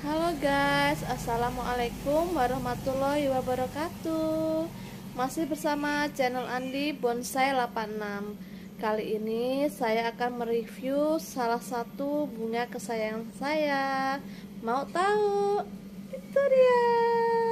Halo guys, assalamualaikum warahmatullahi wabarakatuh. Masih bersama channel Andi Bonsai 86. Kali ini saya akan mereview salah satu bunga kesayangan saya. Mau tahu? Itu dia.